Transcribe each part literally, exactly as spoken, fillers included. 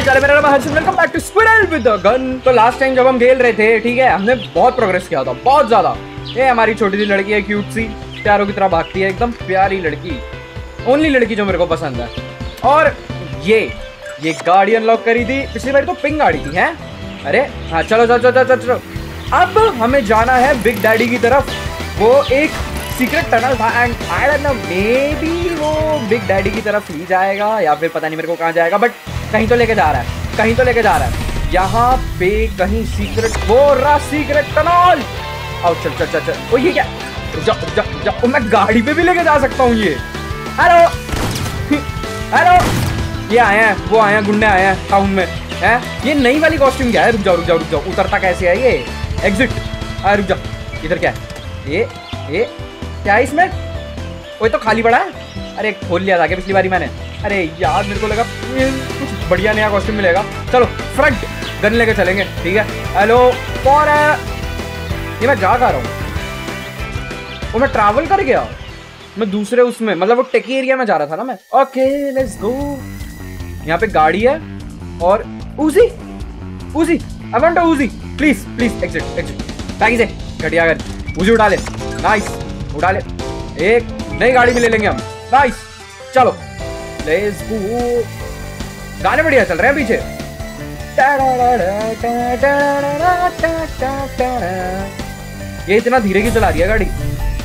मेरा नाम है, welcome back to squirrel with a gun. तो लास्ट टाइम जब हम खेल रहे थे, ठीक है, हमने बहुत प्रोग्रेस किया था, बहुत ज्यादा। ये हमारी छोटी सी लड़की है, क्यूट सी, प्यारों की तरह भागती है, एकदम प्यारी लड़की, ओनली लड़की जो मेरे को पसंद है। और ये ये गाड़ी अनलॉक करी थी पिछली बार, तो पिंक गाड़ी थी है। अरे हाँ, चलो चलो चलो चलो चलो। अब हमें जाना है बिग डैडी की तरफ। वो एक सीक्रेट टनल था and I don't know, maybe वो बिग डैडी की तरफ ही जाएगा या फिर पता नहीं मेरे को कहाँ जाएगा, बट कहीं तो लेके जा रहा है, कहीं तो लेके जा रहा है। यहाँ पे कहीं सीक्रेट, वो रहा सीक्रेट टनल। आओ चल चल चल चल। ओ ये क्या, जा, जा, जा, ओ, मैं गाड़ी पे भी लेके जा सकता हूँ ये। हेलो हेलो, ये आए हैं, वो आए हैं, गुंडे आए हैं टाउन में। है ये नई वाली कॉस्ट्यूम क्या है? रुक जाओ रुक जाओ रुक जाओ, उतरता कैसे है ये? एग्जिट। अरे रुक जाओ, इधर क्या है? ये ये क्या है इसमें? वो तो खाली पड़ा है। अरे खोल लिया था क्या पिछली बारी मैंने? अरे यार, मेरे को लगा कुछ बढ़िया नया कॉस्ट्यूम मिलेगा। चलो फ्रंट गन लेके चलेंगे, ठीक है। हेलो कौन है ये? मैं जा कर रहा हूँ, वो मैं ट्रैवल कर गया, मैं दूसरे उसमें, मतलब वो टेकी एरिया में जा रहा था ना मैं। Okay let's go. यहाँ पे गाड़ी है और उसी उसी आई वांट उसी, प्लीज प्लीज। एग्जिट एग्जिट, ताकि से घटिया कर उसी उठा ले। नाइस, उठा ले, एक नई गाड़ी में ले लेंगे हम। नाइस, चलो लेट्स गो। गाने बढ़िया चल रहे हैं पीछे। ये इतना धीरे की चला रही है गाड़ी।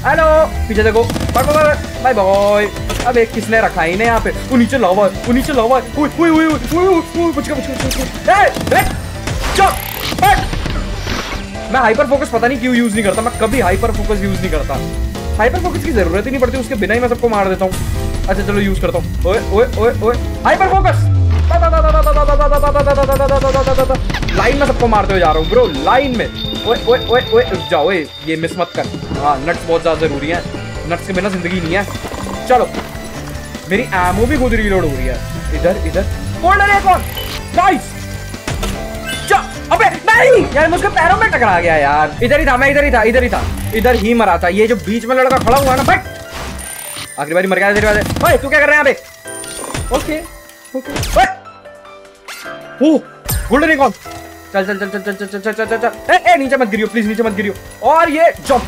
हेलो, पीछे देखो, बाय बाय। अब एक किसने रखा है इन्हें यहाँ पे? वो नीचे लावा, वो नीचे लावा। ओए ओए ओए ओए, बचका बचका। ए ब्रेक, चल हट। मैं हाइपर फोकस पता नहीं क्यों यूज नहीं करता, मैं कभी हाइपर फोकस यूज नहीं करता। हाइपर फोकस की जरूरत ही नहीं पड़ती, उसके बिना ही मैं सबको मार देता हूँ। अच्छा चलो यूज करता हूँ। ओए ओए ओए ओए, हाइपर फोकस। लाइन में सबको मारते हुए जा रहा हूँ ब्रो, लाइन में। ओए ओए ओए ओए, रुक जाओ। ओए ये मिस मत कर। हाँ, नट्स बहुत ज़्यादा ज़रूरी है, नट्स के बिना ज़िंदगी नहीं है। चलो, मेरी एमओ भी खुद रीलोड हो रही है। इधर इधर कौन डरे कौन? नाइस। अबे नहीं यार, मुझे पैरों में टकरा गया यार। इधर ही था मैं, इधर ही था, इधर ही था, इधर ही मरा था। ये जो बीच में लड़का खड़ा हुआ ना, बट आखिरी बारी मर गया। तेरी बात है भाई, तू क्या कर रहे हैं यहाँ पे? ओके ओके, ओ गोल्ड रे कौन? चल चल चल चल चल चल चल चल चल। ए ए, नीचे मत गिरियो प्लीज, नीचे मत गिरियो। और ये जंप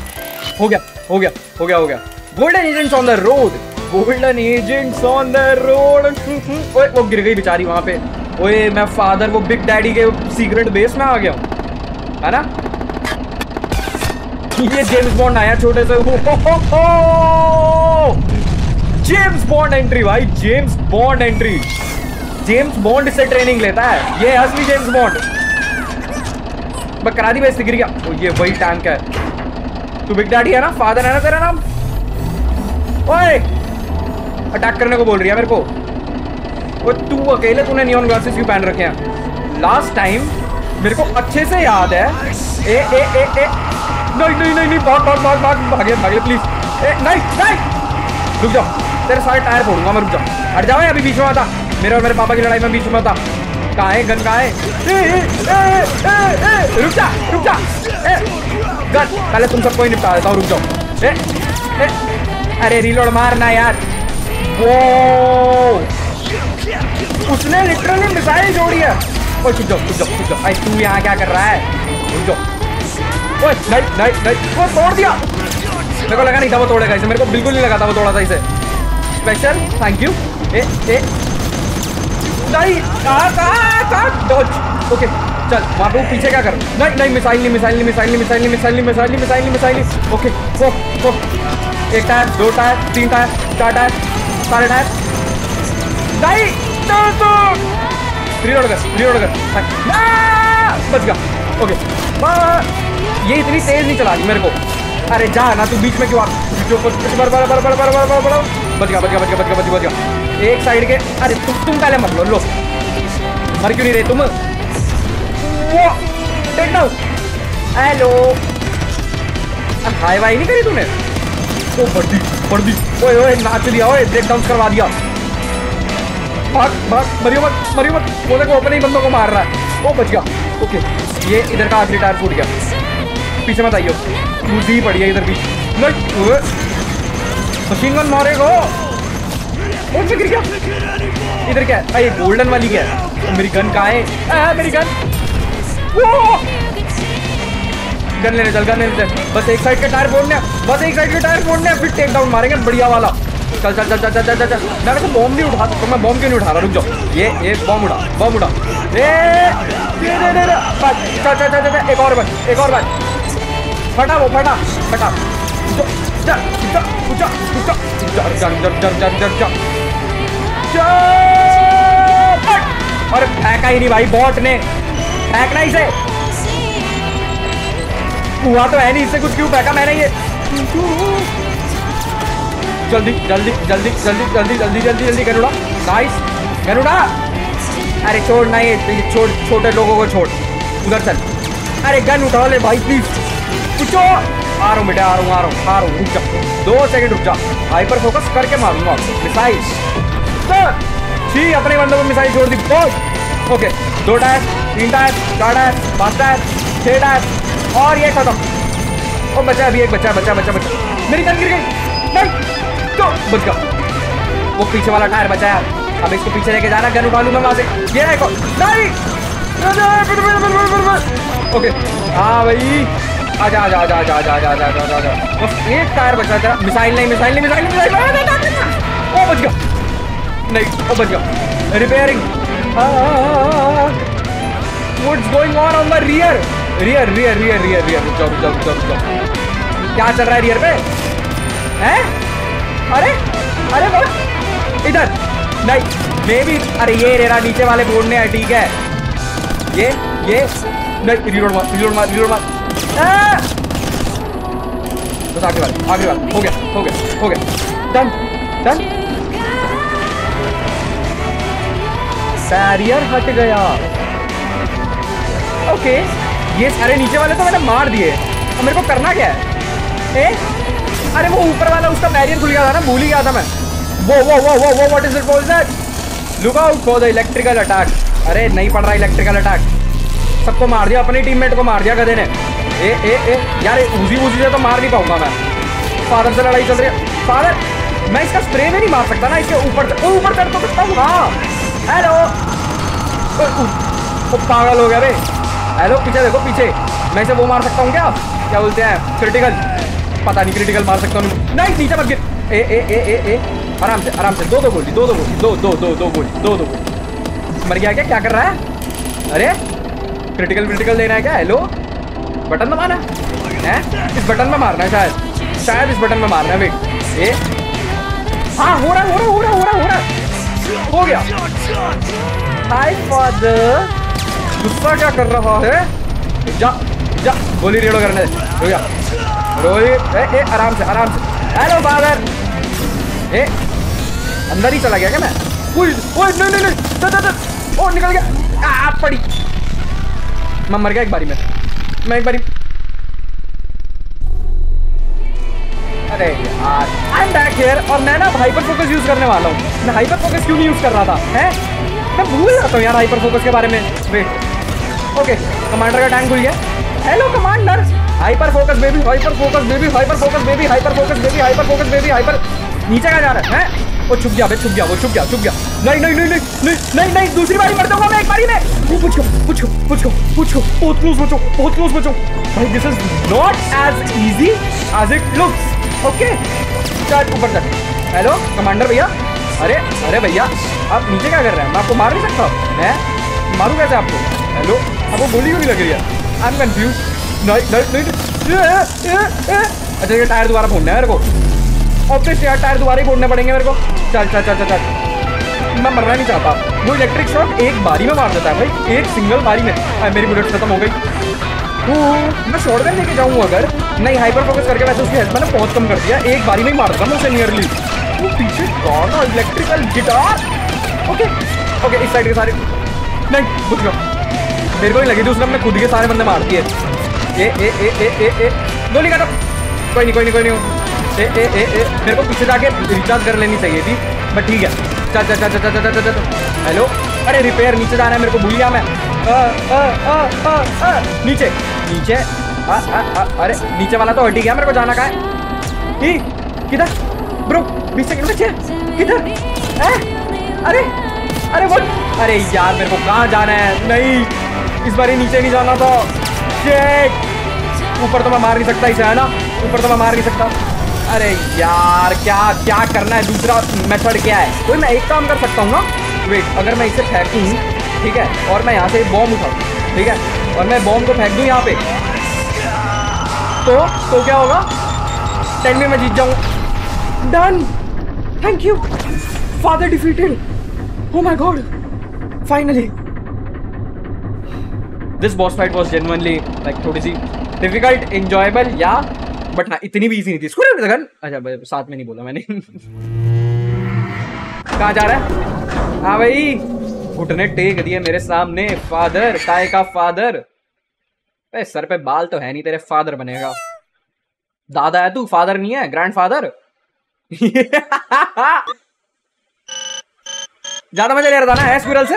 हो गया हो गया हो गया हो गया। Golden agents on the road, golden agents on the road. ओए वो गिर गई बेचारी वहां पे। ओए मैं फादर, वो बिग डैडी के सीक्रेट बेस में आ गया हूं, है ना? ये जेम्स बॉन्ड आया छोटे से। जेम्स बॉन्ड एंट्री भाई, James Bond entry. James Bond से ट्रेनिंग लेता है, ये असली जेम्स बॉन्ड। करा दी वैसे, गिर गया। तो ये वही टैंक है। तू बिग डैडी है ना, फादर है ना तेरा नाम? ओए, अटैक करने को बोल रही है मेरे को। ओए तू अकेले, तूने नियॉन ग्लासेस क्यों पहन रखे हैं? लास्ट टाइम मेरे को अच्छे से याद है। ए ए ए ए, नहीं नहीं नहीं नहीं, भाग भाग भाग भाग भागे भागे प्लीज। ए नहीं नहीं, रुक जाओ, तेरे सारे टायर फोड़ूंगा मैं, रुक जाओ, हट जाओ। अभी बीच में आता, मेरे और मेरे पापा की लड़ाई में बीच में आता। कहाँ है गन? कहाँ है? रुक जा रुक जा। गन पहले तुम सबको ही निपटा देता हूँ, रुक जाओ। ए, ए, अरे रीलोड मारना यार। वो उसने लिटरली मिसाइल जोड़ी है। ओए रुक जाओ रुक जाओ रुक जाओ। भाई तू यहाँ क्या कर रहा है? रुक जाओ। ओए नहीं नहीं नहीं, वो तोड़ दिया। मेरे को लगा नहीं था वो तोड़ेगा इसे, मेरे को बिल्कुल नहीं लगा था वो तोड़ा था इसे। Special thank you. ए ए नहीं, कहाँ कहाँ डॉज। ओके चल, वहाँ पे पीछे क्या कर? नहीं नहीं, मिसाइल नहीं मिसाइल नहीं मिसाइल नहीं मिसाइल नहीं मिसाइल नहीं मिसाइल नहीं मिसाइल नहीं मिसाइल नहीं। ओके वो वो, एक टायर, दो टायर, तीन टायर, चार टायर, सारे टायर। नहीं तो तो रीलोड कर रीलोड कर। बच गया। ओके ये इतनी तेज नहीं चला रही मेरे को। अरे जा ना, तू बीच में क्यों आ? बच गया बच गया बच गया बच गया बच गया। एक साइड के। अरे तुम तुम पहले मत लो, लो मर क्यों नहीं रहे तुम? वो हेलो, हाई वाई नहीं करी तूने? ओ बर्दी बर्दी, ओए ओए नाच लिया, ओए ब्रेक डाउन करवा दिया। भाग भाग, मरियो मत मरियो मत। बोले को अपने ही बंदों को मार रहा है। वो बच गया। ओके ये इधर का आखिरी टायर फूट गया, पीछे मत आइयो, मुझे पड़ी है इधर भी। मशीन गन मारेगा। और फिर क्या इधर क्या है भाई, गोल्डन वाली क्या है? मेरी गन कहाँ है? मेरी गन, गन लेने चल, गन लेने चल। बस एक साइड के टायर फोड़ने, बस एक साइड के टायर फोड़ने, फिर टेक डाउन मारेंगे बढ़िया वाला। चल चल चल चल चल चल चल चल। मैं तो बॉम्ब नहीं उठा सकता, मैं बॉम्ब क्यों नहीं उठा रहा? रुक जाओ, ये ये बॉम्ब उठा, बॉम्ब उठा, ये ये दे दे बस। चल चल चल चल, एक और बस, एक और बस। फटा वो, फटा फटा जा जा जा जा जा जा जा जा। अरे फेंका ही नहीं भाई, बॉट ने फेंकना ही से हुआ तो है नहीं, इससे कुछ क्यों फेंका मैंने ये? जल्दी जल्दी जल्दी जल्दी जल्दी जल्दी जल्दी जल्दी गन उड़ा, नाइस गन उड़ा। अरे छोड़ ना ये, छोड़ छोटे लोगों को छोड़, उधर चल। अरे गन उठा ले भाई प्लीज, पूछो। आ रहा हूँ बेटा, आ रहा हूँ आ रहा हूँ आ रहा हूँ। रुक जा दो सेकंड, रुक जा। हाइपर फोकस करके मारूंगा आपको मिसाइल। ठीक अपने बंदों में मिसाइल छोड़ दी। ओके, दो टायर, तीन टायर, चार टायर, पाँच टायर, छः टायर और ये खत्म। और बचा अभी एक, बचा बचा बचा बचा। मेरी गन गिर गई नहीं तो बच गया। वो पीछे वाला टायर बचाया, अब इसको पीछे लेके जाना, गन उठा लूंगा वहाँ से। ये नहीं ओके, हाँ भाई आजा आजा आजा आजा आजा आजा आजा आजा आजा। बस एक टायर बचा तेरा। मिसाइल नहीं, मिसाइल नहीं, मिसाइल नहीं, मिसाइल। ओ बच गया, नहीं ओ बच गया। Repairing, what's going on on the rear rear rear rear rear rear. रुक जाओ रुक जाओ रुक जाओ रुक जाओ, क्या चल रहा है रियर पे? हैं? अरे अरे बस इधर नहीं, मे बी। अरे ये रेरा नीचे वाले बोर्ड ने, ठीक है ये ये नहीं। रिलोड मार, रिलोड मार, रिलोड मार। बस आगे बार, आगे बार। हो गया हो गया हो गया, डन डन। बैरियर हट गया। ओके, ये सारे नीचे वाले तो मैंने मार दिए, अब मेरे को करना क्या है? ए? अरे वो ऊपर वाला, उसका बैरियर खुल गया था ना, भूल ही गया था मैं। वो वो वो वो वो what is it called that? Look out for the electrical attack. अरे नहीं पड़ रहा इलेक्ट्रिकल अटैक, सबको मार दिया, अपने टीममेट को मार दिया गधे ने। ए ए ए यार, उजी उजी से तो मार नहीं पाऊंगा मैं। फादर से लड़ाई चल रही है, फादर मैं इसका स्प्रे में नहीं मार सकता ना, इसके ऊपर ऊपर कर तो सकता हूँ। हाँ हेलो, वो पागल हो गया रे। हेलो पीछे देखो, पीछे मैं इसे वो मार सकता हूँ क्या? क्या बोलते हैं क्रिटिकल, पता नहीं क्रिटिकल मार सकता हूँ। नहीं नीचे मत गिर। ए ए ए ए ए आराम से आराम से, दो दो गोली, दो दो गोली, दो दो दो दो गोली, दो दो गोली। मर गया क्या? क्या कर रहा है? अरे क्रिटिकल क्रिटिकल देना है क्या? हेलो बटन दबाना है, इस बटन में मारना है शायद, शायद इस बटन में मारना है। वेट ए हाँ, हो रहा हो रहा हो रहा हो रहा हो रहा हो गया। हाय फादर, गुस्सा क्या कर रहा है? जा जा गोली रेडो करने दे। हो गया रोहित, ए आराम से आराम से। हेलो फादर, ए अंदर ही चला गया क्या मैं? ओए ओए नहीं नहीं नहीं, दा दा दा ओ निकल गया। आ पड़ी, मैं मर गया एक बारी में, मैं एक बारी। अरे यार आई एम बैक हियर, और मैं ना हाइपर फोकस यूज करने वाला हूँ। मैं हाइपर फोकस क्यों नहीं यूज कर रहा था? हैं मैं भूल जाता हूँ यार हाइपर फोकस के बारे में। वेट ओके, कमांडर का टैंक भूल गया। Hello commander, hyper focus baby, hyper focus baby, hyper focus baby, hyper focus baby, hyper focus baby, hyper. नीचे का जा रहा है, वो छुप गया, छुप गया, वो छुप गया, छुप गया। नहीं नहीं नहीं नहीं नहीं नहीं, दूसरी बारी मर जाऊंगा मैं एक बारी में। पूछो पूछो पूछो पूछो, बहुत क्लोज बचो, बहुत क्लोज बचो भाई। This is not as easy as it looks. Okay चल ऊपर चल। हेलो कमांडर भैया, अरे अरे भैया आप नीचे क्या कर रहे हैं? मैं आपको मार नहीं सकता, मैं मारूँ कैसे आपको? हेलो आपको गोली क्यों नहीं लग रही है? I am confuse. अच्छा ये टायर दोबारा फोड़ना है मेरे को, ऑब्वियस यार टायर दोबारा ही फोड़ने पड़ेंगे मेरे को। चल चल चल चल चल, मैं मरना नहीं चाहता। वो इलेक्ट्रिक शॉट एक बारी में मार देता है भाई, एक सिंगल बारी में। आ, मेरी बुलेट खत्म हो गई। वो मैं शॉटगन लेके जाऊँ अगर? नहीं हाइपर फोकस करके वैसे उसकी हेल्थ मैंने बहुत कम कर दिया, एक बारी में ही मार देता मैं उसे नियरली। वो पीछे कौन? Electrical guitar. ओके ओके, इस साइड के सारे नहीं, बुझ लो मेरे को ही लगी थी उसने, अपने खुद के सारे बंदे मार दिए। ए ए ए ए ए ए गोली का तब कोई नहीं कोई नहीं कोई नहीं। ए ए ए ए मेरे को पीछे जाके रिचार्ज कर लेनी चाहिए थी, बट ठीक है। चल चल चल चल चल चल। हेलो अरे रिपेयर, नीचे जाना है मेरे को, भूल गया मैं। आ, आ, आ, आ, आ, नीचे नीचे आ, आ, आ, अरे नीचे वाला तो हट ही गया, मेरे को जाना कहाँ है? किधर ब्रो? बीस सेकंड बचे। किधर? अरे अरे वो, अरे यार मेरे को कहाँ जाना है? नहीं, इस बार ही नीचे नहीं जाना था। ऊपर तो मैं मार नहीं सकता इसे, है ना? ऊपर तो मैं मार नहीं सकता। अरे यार क्या क्या करना है? दूसरा मेथड क्या है? कोई मैं एक काम कर सकता हूँ ना, वेट, अगर मैं इसे फेंकूँ, ठीक है, और मैं यहाँ से एक बॉम्ब उठाऊँ, ठीक है, और मैं बॉम्ब को फेंक दूँ यहाँ पे, तो तो क्या होगा? टेन में मैं जीत जाऊँ। Done, thank you, father defeated. Oh my God! Finally, this boss fight was genuinely like थोड़ी सी difficult, enjoyable, yeah, but ना इतनी भी easy नहीं थी। Squirrel with a gun, अच्छा भाई साथ में नहीं बोला मैंने। कहाँ जा रहा है? हाँ भाई, घुटने टेक दिए मेरे सामने, फादर, काय का फादर? भाई सर पे बाल तो है नहीं तेरे, फादर बनेगा। दादा है तू, फादर नहीं है, ग्रैंड फादर। ज्यादा मजा ले रहा था ना स्क्विरल से,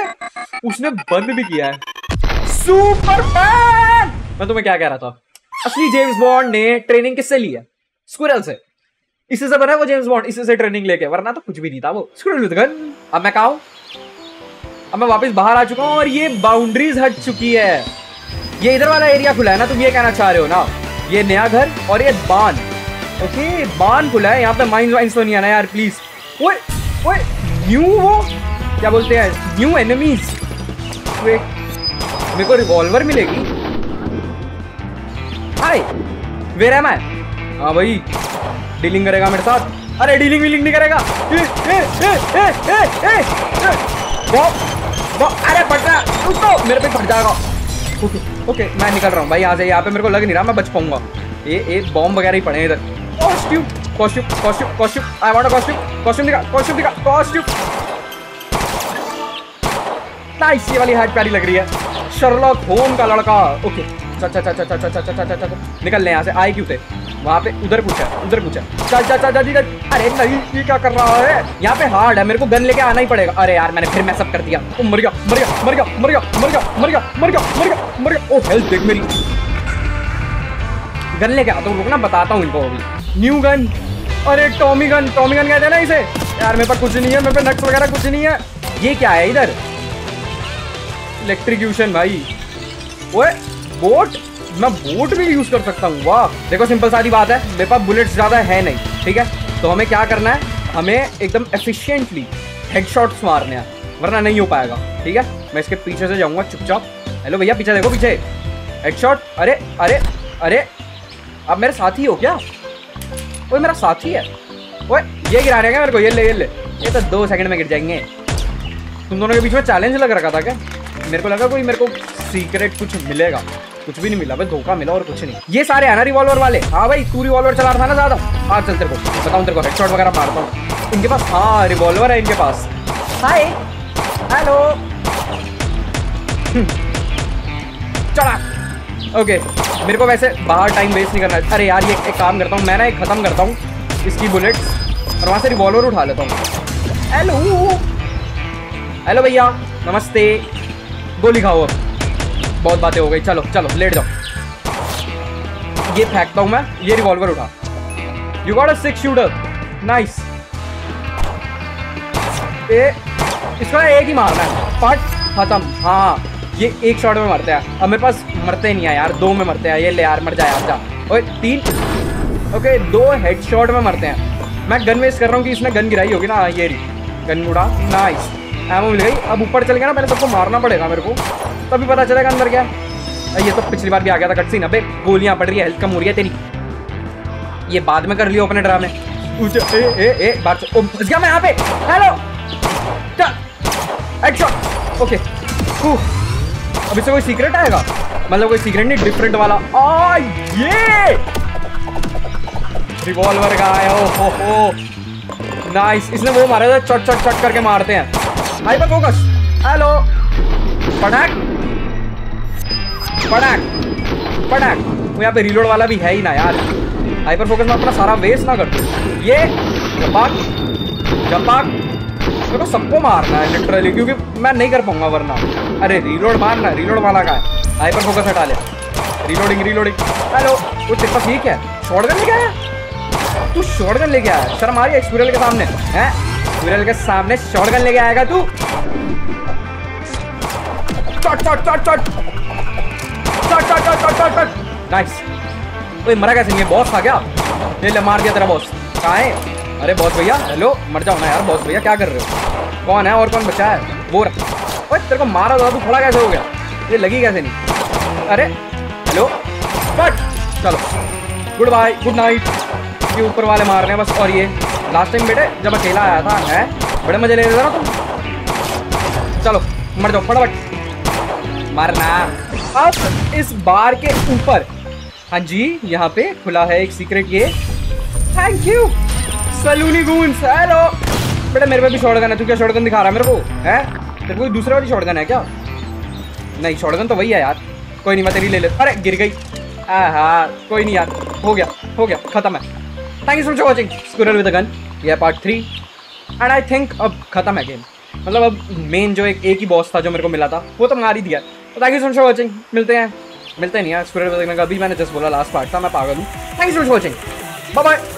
उसने बंद भी किया है। सुपरमैन, मैं तुम्हें क्या कह रहा था, असली जेम्स बॉन्ड ने ट्रेनिंग किससे ली है? स्क्विरल से। इससे से बना वो जेम्स बॉन्ड, इससे से ट्रेनिंग लेके, वरना तो कुछ भी नहीं था वो। Squirrel with gun. अब मैं कहाँ हूँ? अब मैं वापस बाहर आ चुका हूँ और ये बाउंड्रीज हट चुकी है। ये इधर वाला एरिया खुला है ना, तुम ये कहना चाह रहे हो ना? ये नया घर और ये बांध, ओके, बांध खुला है यहाँ पे। माइंस वाइंस तो नहीं आना यार प्लीज। वो वो न्यू, वो क्या बोलते हैं, न्यू एनिमीज। वेट, मेरे को रिवॉल्वर मिलेगी। Hi, where am I? हाँ भाई, डीलिंग करेगा मेरे साथ? अरे डीलिंग वीलिंग नहीं करेगा। ए, ए, ए, ए, ए, ए, ए। वो, वो, अरे पटना उसको मेरे पे फट जाएगा। ओके ओके, मैं निकल रहा हूँ भाई यहाँ से। यहाँ पे मेरे को लग नहीं रहा मैं बच पाऊंगा। ये एक बॉम्ब वगैरह ही पड़े इधर। Costume costume costume costume, I want a costume. Costume दिखा, कॉस्ट्यूम दिखा, कॉस्ट्यूम। नाइस, ये वाली हाइट प्यारी लग रही है, शर्लॉक होम का लड़का। ओके, चल चल चल चल चल चल चल निकल ले यहाँ से। आए क्यों थे? वहाँ पे उधर पूछा, उधर पूछा, चल चल चल चल। अरे नहीं, ये क्या कर रहा है? यहाँ पे हार्ड है, मेरे को गन लेके आना ही पड़ेगा। अरे यार मैंने फिर मैसअप कर दिया। ओ मर गया मर गया मर गया मर गया मर गया मर गया मर गया मर गया मर गया। ओ हेल्प देख मेरी, गन लेके आता हूँ, रुकना बताता हूँ इनको अभी। न्यू गन, अरे टॉमी गन, टॉमी गन कहते हैं ना इसे। यार मेरे पास कुछ नहीं है, मेरे पे नक्स वगैरह कुछ नहीं है। ये क्या है इधर? इलेक्ट्रिक्यूशन भाई। ओए बोट, मैं बोट भी यूज कर सकता हूँ। वाह, देखो सिंपल सारी बात है, मेरे पास बुलेट्स ज़्यादा है नहीं, ठीक है, तो हमें क्या करना है, हमें एकदम एफिशिएंटली हेडशॉट्स मारने हैं, वरना नहीं हो पाएगा। ठीक है, मैं इसके पीछे से जाऊँगा चुपचाप। हेलो भैया, पीछे देखो, पीछे हेडशॉट। अरे अरे अरे, अब मेरे साथी हो क्या? ओए मेरा साथी है। ओए ये गिरा रहेगा मेरे को, ये ले ये ले, ये तो दो सेकेंड में गिर जाएंगे। तुम दोनों के बीच में चैलेंज लग रखा था क्या? मेरे को लगा कोई मेरे को सीक्रेट कुछ मिलेगा, कुछ भी नहीं मिला भाई, धोखा मिला और कुछ नहीं। ये सारे है ना रिवॉल्वर वाले। हाँ भाई, तू रिवॉल्वर चला रहा था ना ज़्यादा। हाँ चल तेरे को बताऊँ, तेरे को हेडशॉट वगैरह मारता हूँ। इनके पास हाँ रिवॉल्वर है इनके पास। हाय, हेलो, चला। ओके, मेरे को वैसे बाहर टाइम वेस्ट नहीं करना है। अरे यार, ये एक काम करता हूँ मैं ना, एक ख़त्म करता हूँ इसकी बुलेट्स और वहाँ से रिवॉल्वर उठा लेता हूँ। हेलो हेलो भैया, नमस्ते, गोली खाओ। अब बहुत बातें हो गई, चलो चलो लेट जाओ। ये फेंकता हूँ मैं, ये रिवॉल्वर उठा। You got a six shooter, nice. ए, इसको एक ही मारना है, पट खत्म। हाँ, ये एक शॉट में मरते हैं। अब मेरे पास मरते नहीं है यार, दो में मरते हैं। ये ले यार, मर जाए यार, जा। और तीन, ओके, दो हेडशॉट में मरते हैं। मैं गन वेस्ट कर रहा हूँ कि इसने गन गिराई होगी ना। ये गन उड़ा, नाइस, एमो मिल गई। अब ऊपर चल गया ना, पहले सबको मारना पड़ेगा मेरे को, तभी पता चलेगा अंदर क्या। ये तो पिछली बार भी आ गया था कटसीन। अबे गोलियां पड़ रही है, हेल्थ कम हो रही है तेरी। ये बाद में कर लियो अपने ड्रामे। ए ए ए, बात फंस गया मैं यहाँ पे। हेलो, चल एक्शन। ओके, अब इससे कोई सीक्रेट आएगा? मतलब कोई सीक्रेट नहीं, डिफरेंट वाला। आ, ये रिवॉल्वर का आया। ओ हो, नाइस, इसने वो मारा था। चट चट चट करके मारते हैं। हाई पर फोकस। हेलो, पटाख पटाख पटाख। वो यहाँ पे रिलोड वाला भी है ही ना यार। हाइपर फोकस में अपना सारा वेस्ट ना कर। ये जपाक जपाक, मेरे को सबको मारना है लिटरली, क्योंकि मैं नहीं कर पाऊंगा वरना। अरे रिलोड मारना, रिलोड वाला का है। हाइपर फोकस हटा ले, रिलोडिंग रिलोडिंग। हेलो, वो तेरे ठीक है? शॉर्ट गन लेके आया तू? शॉर्ट गन लेके आया? शर्म आ रही है एक्सपीरियल के सामने? हैं स्क्विरल के सामने शॉटगन लेके आएगा तू। Shot shot shot shot shot shot shot shot shot. Nice. ओए मरा कैसे नहीं? बॉस आ गया? ले ले मार दिया तेरा बॉस। कहाँ है? अरे बॉस भैया हेलो, मर जाओ ना यार बॉस भैया, क्या कर रहे हो? कौन है और कौन बचा है? वो ओए तेरे को मारा था तू, खड़ा कैसे हो गया? ये लगी कैसे नहीं? अरे हेलो बट चलो गुड बाय गुड नाइट। ये ऊपर वाले मार रहे हैं बस। और ये लास्ट टाइम बेटे जब अकेला आया था है बड़े मजे ले रहे थे ना तुम। चलो मर जाओ फटाफट, मारना। अब इस बार के ऊपर हाँ जी यहाँ पे खुला है एक सीक्रेट। ये थैंक यू सलूनी गूंस। हेलो बेटा मेरे पे भी शॉटगन है, तू क्या शॉटगन दिखा रहा है मेरे को? है तेरे को दूसरे वाली शॉटगन है क्या? नहीं शॉटगन तो वही है यार। कोई नहीं मैं तेरी ले ले। अरे गिर गई। हाँ कोई नहीं यार, हो गया हो गया खत्म है। Thank you so much watching squirrel with a gun. ये part three and I think अब खत्म है गेम। मतलब अब मेन जो एक एक ही बॉस था जो मेरे को मिला था वो तो मार ही दिया। Thank you so much watching, मिलते हैं मिलते नहीं यार स्क्विरल विद अ गन का। अभी मैंने जस्ट बोला लास्ट पार्ट था, मैं पागल हूँ। Thank you so much watching, bye bye.